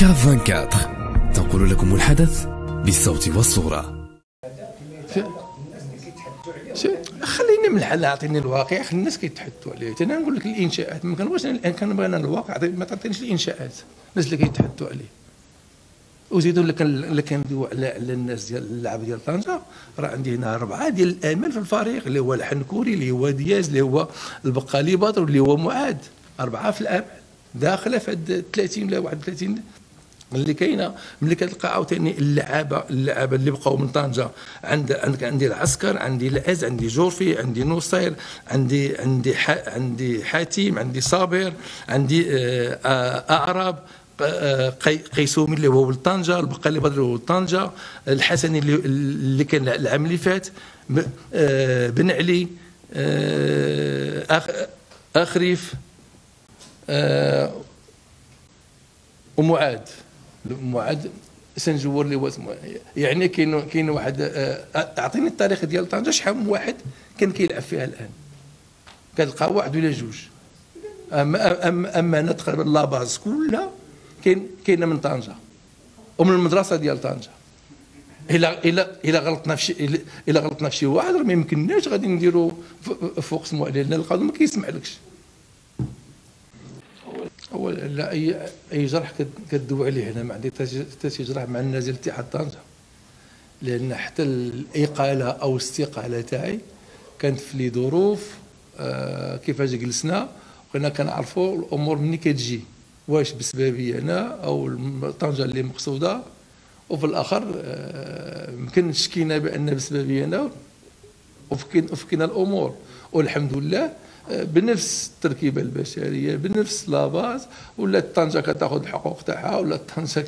كاف 24 تنقل لكم الحدث بالصوت والصورة. خلينا من الحل، اعطيني الواقع، خلي الناس كيتحدثوا عليه. انا نقول لك الانشاءات ما كنبغيش، الان كنبغي انا الواقع، ما تعطينيش الانشاءات الناس اللي كيتحدثوا عليه. وزيدوا اللي كندويو على الناس ديال اللعب ديال طنجة، راه عندي هنا 4 ديال الامل في الفريق، اللي هو الحنكوري، اللي هو دياز، اللي هو البقالي بدر، واللي هو معاد. 4 في الامل داخله في هاد 30 ولا 31 اللي كاينه. ملي كتلقى عاوتاني اللعابه اللي بقاو من طنجة، عندي العسكر، عندي العز، عندي جورفي، عندي نصير، عندي حاتم، عندي صابر، عندي اعراب، قيسومي اللي هو ولد طنجة، البقالي بدر اللي هو ولد طنجة، الحسني اللي كان العام اللي فات، بن علي، اخريف، ومعاد سنجور اللي هو يعني كاين واحد. اعطيني التاريخ ديال طنجة، شحال من واحد كان كيلعب فيها الان؟ كتلقى واحد ولا جوج. اما تقريبا لاباز كلها كاينه من طنجة ومن المدرسه ديال طنجة. الا غلطنا في شي واحد راه ما يمكنناش غادي نديرو فوق سمو عليه، لان القانون ما كيسمعلكش. هو لا اي جرح كدوي عليه. انا ما عندي حتى شي جرح مع الناس ديال اتحاد طنجة، لان حتى الاقاله او الاستقاله تاعي كانت في لي ظروف. كيفاش جلسنا وكنا كنعرفوا الامور مني كتجي، واش بسببي انا او طنجة اللي مقصوده، وفي الاخر يمكن شكينا بان بسببي انا، وفكينا الامور. والحمد لله بنفس التركيبه البشريه، بنفس لاباز، ولا طنجة كتاخذ الحقوق تاعها، ولا طنجة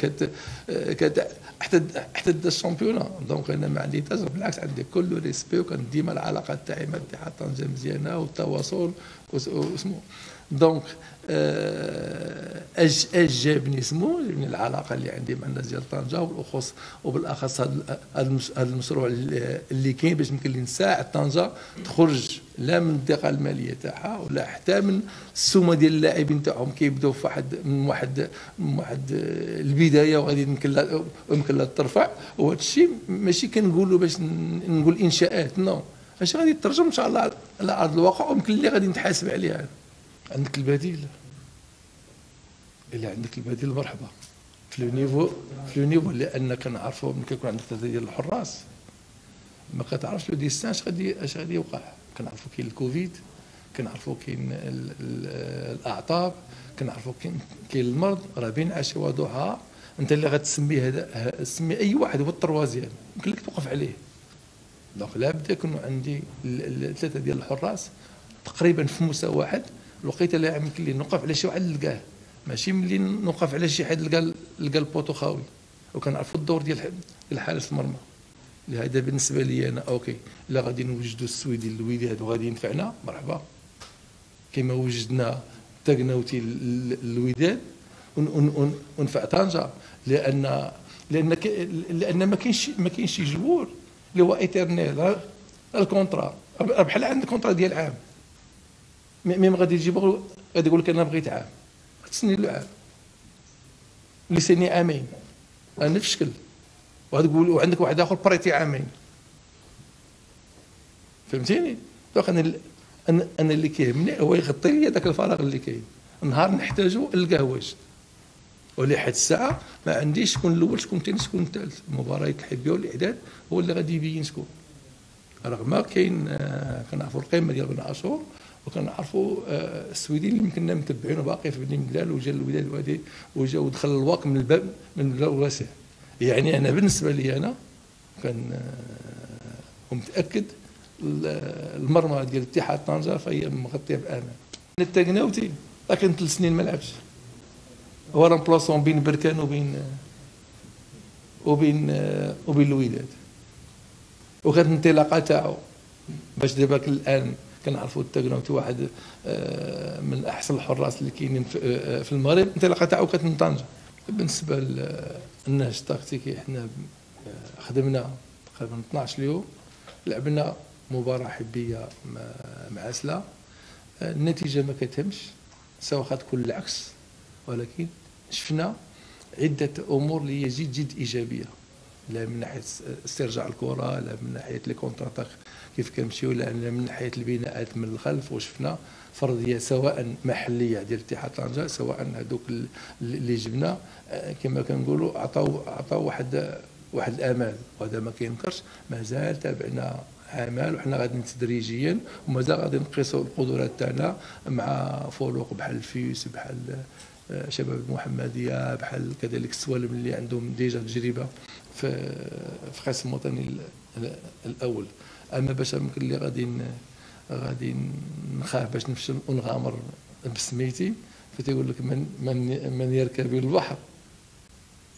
حتى الشامبيونا. دونك انا ما عندي تاجر، بالعكس عندي كل ريسبي، وكان ديما العلاقه تاعي مع اتحاد طنجة مزيانه، والتواصل واسمو. دونك أعجبني العلاقه اللي عندي مع الناس ديال طنجة، والاخص وبالاخص هذا المشروع اللي كاين، باش يمكن لي نساعد طنجة تخرج لا من الضيقه الماليه تاعها، ولا حتى من السومه ديال اللاعبين تاعهم كيبداو في واحد البدايه، وغادي يمكن لها ترفع. وهذا الشيء ماشي كنقولوا باش نقول انشاءات، نو، اش غادي تترجم ان شاء الله على ارض الواقع، ويمكن اللي غادي نتحاسب عليها. عندك البديل، إلا عندك البديل مرحبا في النيفو، لأن كنعرفو ملي كيكون عندك 3 ديال الحراس ما كتعرفش لو ديستان اش غادي يوقع. كنعرفو كاين الكوفيد، كنعرفو كاين الأعطاب، كنعرفو كاين المرض، راه بين عشية وضحاها أنت اللي غتسمي هذا، سمي أي واحد هو الطروازيان يمكن لك توقف عليه. دونك لابد يكونوا عندي 3 ديال الحراس تقريبا في مستوى واحد، الوقيته اللي يمكن لي نوقف على شي واحد نلقاه، ماشي ملي نوقف على شي حد لقى البوطو خاوي. وكنعرفوا الدور ديال حارس المرمى، هذا بالنسبه لي انا اوكي. الا غادي نوجدوا السويدي اللويدي هذا وغادي ينفعنا مرحبا، كما وجدنا تاكناوتي الوداد ونفع طنجة، لان ما كاينش شي جوور اللي هو ايترنيل. الكونترا بحال عندك كونترا ديال عام، ميم غادي يجيبو غادي يقول لك انا بغيت عام، تسني له عام، اللي سني عامين انا في الشكل، وغادي تقول وعندك واحد اخر بريتي عامين، فهمتيني؟ دونك انا اللي كيهمني هو يغطي لي داك الفراغ اللي كاين، نهار نحتاجو نلقاه واجد. ولحد الساعه ما عنديش شكون الاول، شكون الثاني، شكون الثالث. مباريات الحبيه والاعداد هو اللي غادي يبين شكون، رغم كاين كنعرفو القيمه ديال بن عاشور، وكنعرفوا السويدي اللي كنا متبعينه باقي في بني مقلال، وجا الوداد وجا ودخل الواق من الباب واسع. يعني انا بالنسبه لي انا كان ومتاكد المرمى ديال اتحاد طنجة فهي مغطيه بامان. التاكناوتي راه كان 3 سنين ما لعبش، هو راه بلاصون بين بركان وبين الوداد، وكانت الانطلاقه تاعو باش دابا الان كنعرفوا التاكناوتي واحد من احسن الحراس اللي كاينين في المغرب. الانطلاقه تاعو كانت من طنجة. بالنسبه للنهج التكتيكي، حنا خدمنا تقريبا 12 يوم، لعبنا مباراه حبيه معسله، النتيجه ما كتهمش، سواء غتكون العكس، ولكن شفنا عدة أمور اللي هي جد جد إيجابية، لا من ناحية استرجاع الكرة، لا من ناحية لي كونتراتاك كيف كنمشيو، لا من ناحية البناءات من الخلف. وشفنا فرضية سواء محلية ديال اتحاد طنجة، سواء هذوك اللي جبنا كما كنقولوا عطاو واحد الامال، وهذا ما كينكرش. مازال تابعنا اعمال وحنا غاديين تدريجيا، ومازال غادي نقيسوا القدرات تاعنا مع فروق بحال الفيوس، بحال شباب المحمديه، بحال كذلك السوالم اللي عندهم ديجا تجربه في خاص الوطني الاول. اما باش يمكن لي غادي نخاف باش نمشي ونغامر بسميتي، فتيقول لك من يركب البحر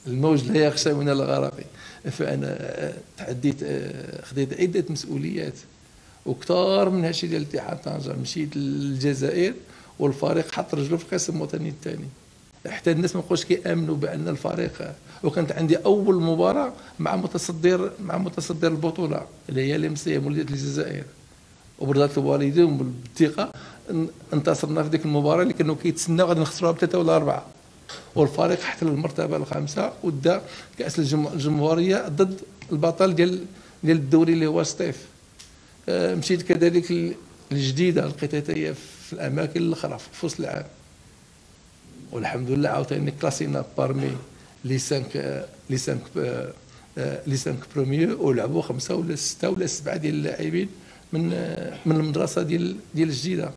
الموج لا يخشى من الغرق. فانا تحديت، خديت عده مسؤوليات وكثار من هادشي ديال اتحاد طنجة. مشيت للجزائر والفريق حط رجلو في القسم الوطني الثاني، حتى الناس ما بقوش كيامنوا بان الفريق. وكانت عندي اول مباراه مع متصدر البطوله اللي هي لمسيه مولوديه الجزائر، وبرضا الوالدين وبالثقه انتصرنا في ديك المباراه اللي كانوا كيتسناو غادي نخسروها بثلاثه ولا اربعه، والفريق حتى للمرتبه الخامسه ودا كاس الجمهوريه ضد البطل ديال الدوري اللي هو سطيف. مشيت كذلك الجديده لقيتها هي في الاماكن الاخرى في وسط العام، والحمد لله عاوتاني كلاسينا بارمي لي 5 بروميير، ولعبوا 5 ولا 6 ولا 7 ديال اللاعبين من المدرسه ديال الجديده.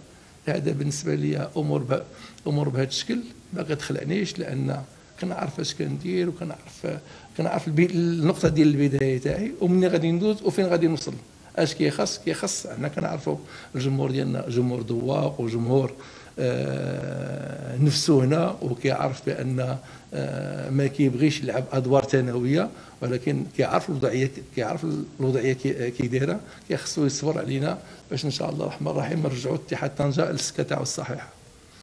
هذا بالنسبه لي امور بهذا الشكل ما كتخلعنيش، لان كنعرف اش كندير وكنعرف النقطه ديال البدايه تاعي ومنين غادي ندوز وفين غادي نوصل. اش كيخص حنا كنعرفوا الجمهور ديالنا جمهور ذواق وجمهور نفسه هنا، وكيعرف بان ما كيبغيش يلعب ادوار ثانويه، ولكن كيعرف الوضعيه كي دايره. كيخصو يصبر علينا باش ان شاء الله الرحمن الرحيم نرجعوا اتحاد طنجة للسكه تاعو الصحيحه.